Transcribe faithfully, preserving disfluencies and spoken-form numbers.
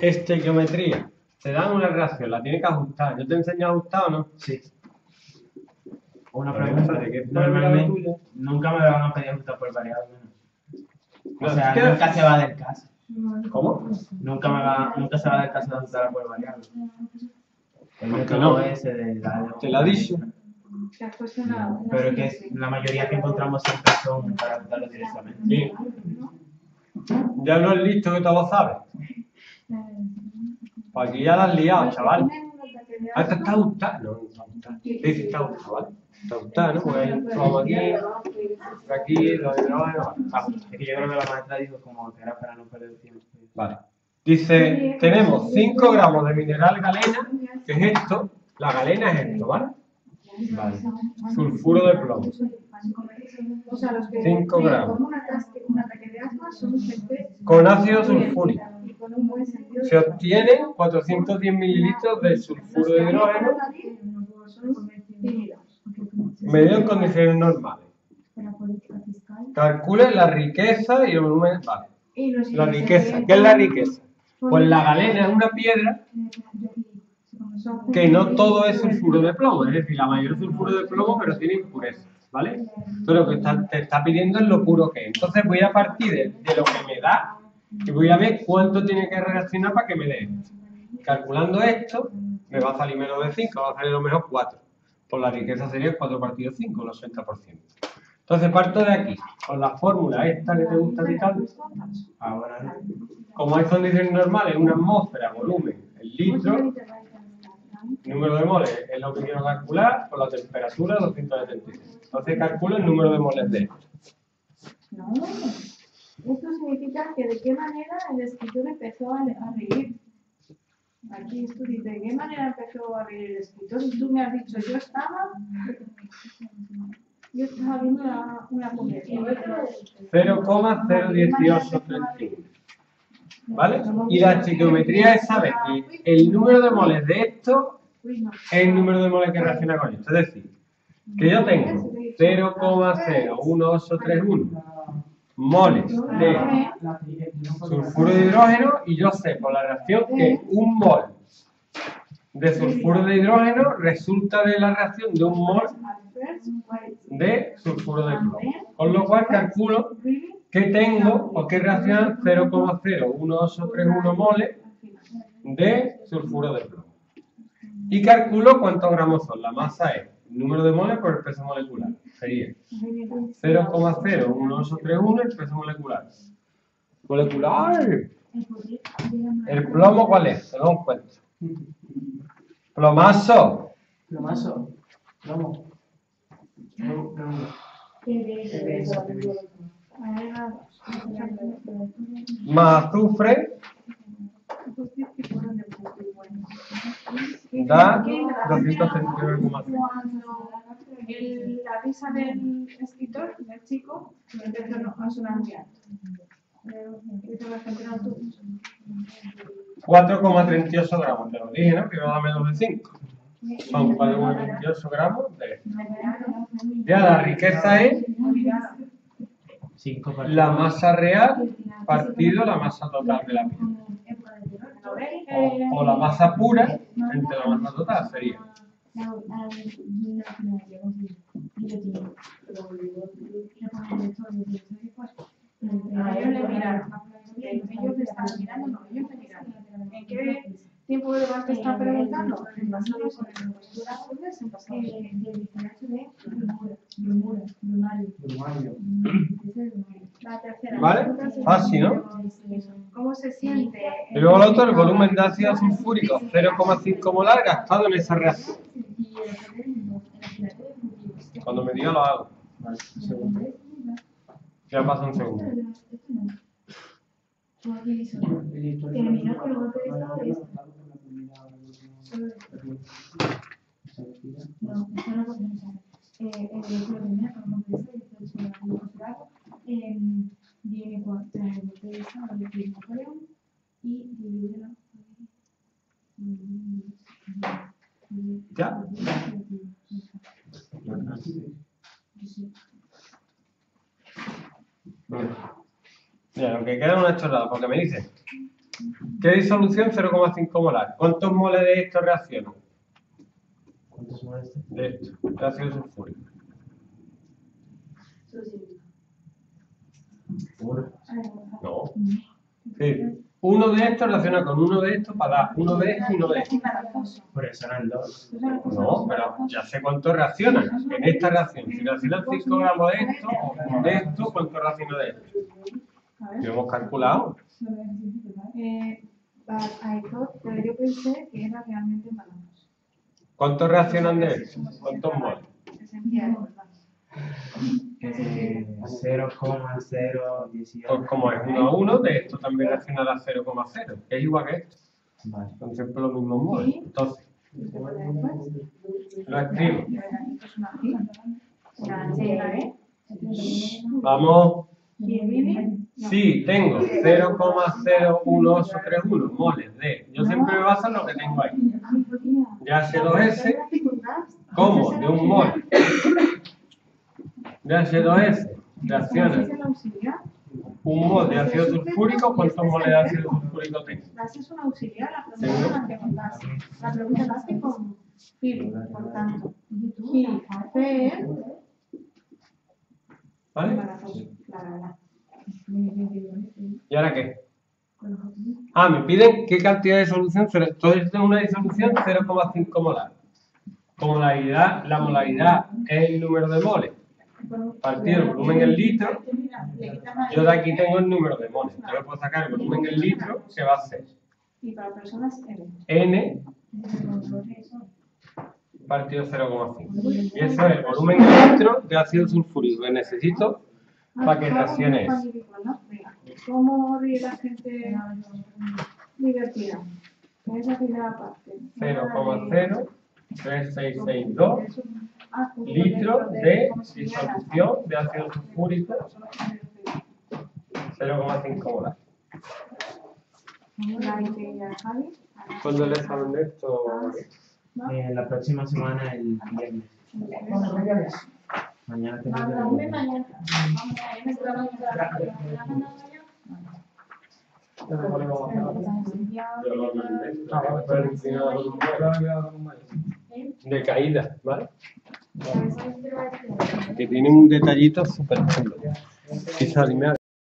Estequiometría. Te dan una relación, la tienes que ajustar. ¿Yo te enseño a ajustar o no? Sí. Una pregunta de que normalmente nunca me lo van a pedir ajustar por variable. O sea, nunca se va del caso. ¿Cómo? Nunca, me va, nunca se va del caso de ajustar por variable. ¿Por qué no? Te lo ha dicho. Pero es que la mayoría que encontramos siempre son para ajustarlo directamente. Sí. Ya no es listo que todo lo sabes. Pues aquí ya la has liado, chaval. Ah, está ajustado. No, dice, está ajustado, ¿vale? Está ajustado, ¿no? Pues vamos aquí, aquí, lo de trabajo. Es que yo creo que la maestra dijo como que era para no perder tiempo. Vale. Dice, tenemos cinco gramos de mineral galena, que es esto. La galena es esto, ¿vale? Vale. Sulfuro de plomo. cinco gramos. Con ácido sulfúrico. Se obtiene cuatrocientos diez mililitros de sulfuro de hidrógeno medido en condiciones normales. Calcule la riqueza y el volumen. Vale. La riqueza. ¿Qué es la riqueza? Pues la galena es una piedra que no todo es sulfuro de plomo, es decir, la mayoría es sulfuro de plomo, pero tiene impurezas, ¿vale? Entonces lo que está, te está pidiendo es lo puro que es. Entonces voy a partir de, de lo que me da y voy a ver cuánto tiene que reaccionar para que me dé esto. Calculando esto, me va a salir menos de cinco, va a salir a lo mejor cuatro. Por la riqueza sería cuatro partido cinco, el ochenta por ciento. Entonces parto de aquí, con la fórmula esta que te gusta tanto. Ahora no. Como hay condiciones normales, una atmósfera, volumen, el litro, número de moles es lo que quiero calcular por la temperatura doscientos setenta y seis. Entonces calculo el número de moles de esto. No. Esto significa que de qué manera el escritor empezó a reír. Aquí tú dices, ¿de qué manera empezó a reír el escritor? Y tú me has dicho, yo estaba... Yo estaba viendo una, una conversión. cero coma cero uno ocho tres cinco. ¿Vale? Y la estequiometría es saber el número de moles de esto es el número de moles que reacciona con esto. Es decir, que yo tengo cero coma cero uno ocho tres uno. Moles de sulfuro de hidrógeno y yo sé por la reacción que un mol de sulfuro de hidrógeno resulta de la reacción de un mol de sulfuro de plomo. Con lo cual calculo que tengo o que reaccionan cero coma cero uno ocho tres uno moles de sulfuro de plomo. Y calculo cuántos gramos son. La masa es número de moles por el peso molecular. Sería cero coma cero uno ocho tres uno el peso molecular. ¡Molecular! ¿El plomo cuál es? Te lo encuentro. ¡Plomazo! Plomazo. Plomo. Plomo. Más azufre. Da doscientos setenta y nueve coma cinco. La risa del escritor, del chico, empezó a sonar muy alto. cuatro coma treinta y ocho gramos, te lo dije, ¿no? Que iba a dar menos de cinco. Son cuatro coma treinta y ocho gramos de esto. Ya la riqueza es la masa real partido la masa total de la piedra. O, o la masa pura entre la masa total sería. ¿En qué tiempo de debate está preguntando? ¿Vale? Fácil, ¿no? ¿Cómo se siente? Y luego el otro, el volumen de ácido sulfúrico, cero coma cinco molar gastado en esa reacción. Cuando me diga lo hago. Vale, un segundo. Ya pasa un segundo. Viene por tres botellas de cristalón y dividirlo. Ya. Mira, lo que queda es una chorrada, porque me dice ¿Qué disolución? cero coma cinco molar. ¿Cuántos moles de esto reaccionan? ¿Cuántos moles de esto? De ácido sulfúrico. ¿Uno? No. Sí. Uno de estos relaciona con uno de estos para dar uno de estos y uno de estos. Por eso eran dos. No, pero ya sé cuánto reaccionan. En esta reacción, si reaccionan cinco gramos de esto o de esto, ¿cuánto reacciona de esto? Lo hemos calculado. Eh, a esto, pero yo pensé que era realmente malo. ¿Cuántos reaccionan de esto? ¿Cuántos moles? Eh, cero coma cero dieciocho. Pues como es uno a uno, de esto también reaccionará cero coma cero, que es igual que esto. Vale. Son siempre los mismos moles. Entonces, lo escribo. Vamos. Sí, tengo cero coma cero uno ocho tres uno moles de. Yo siempre me baso en lo que tengo ahí. De H dos S, como de un mol. De H dos S reacciona un mol de ácido sulfúrico. ¿Cuántos moles de ácido sulfúrico tengo? Es una auxiliar, la pregunta la pregunta la hace con P I R, por tanto, P I R, ¿vale? ¿Y ahora qué? Ah, me piden qué cantidad de solución. Todo esto es una disolución cero coma cinco molar. Como la molaridad, la molaridad es el número de moles partido el volumen en litro, yo de aquí tengo el número de moles. Yo puedo sacar el volumen en litro, que va a ser N partido cero coma cinco. Y eso es el volumen en litro de ácido sulfúrico que necesito para que reaccione eso. ¿Cómo ríe la gente divertida? cero coma cero tres seis seis dos litros de disolución de ácido sulfúrico, cero coma cinco molar. ¿Cuándo le saben de esto? Eh, la próxima semana, el viernes. Mañana tenemos que mañana. Yo lo mandé. De caída, ¿vale? Que tiene un detallito súper chulo. Quizás me